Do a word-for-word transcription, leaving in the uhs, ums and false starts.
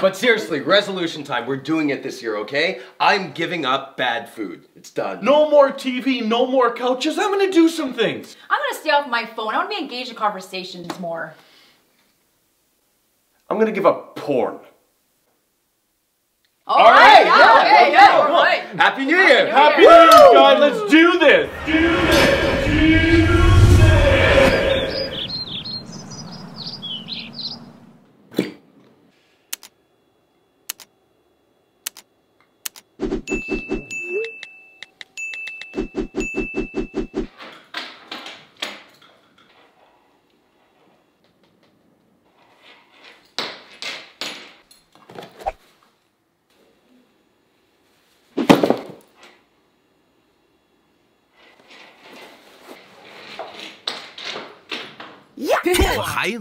But seriously, resolution time. We're doing it this year, okay? I'm giving up bad food. It's done. No more T V, no more couches. I'm gonna do some things. I'm gonna stay off my phone. I wanna be engaged in conversations more. I'm gonna give up porn. Oh, all right, right. Yeah, okay, okay, yeah, all right. Happy New Year! Happy New Year, guys! Let's do this! Do this! Do this! Geheim.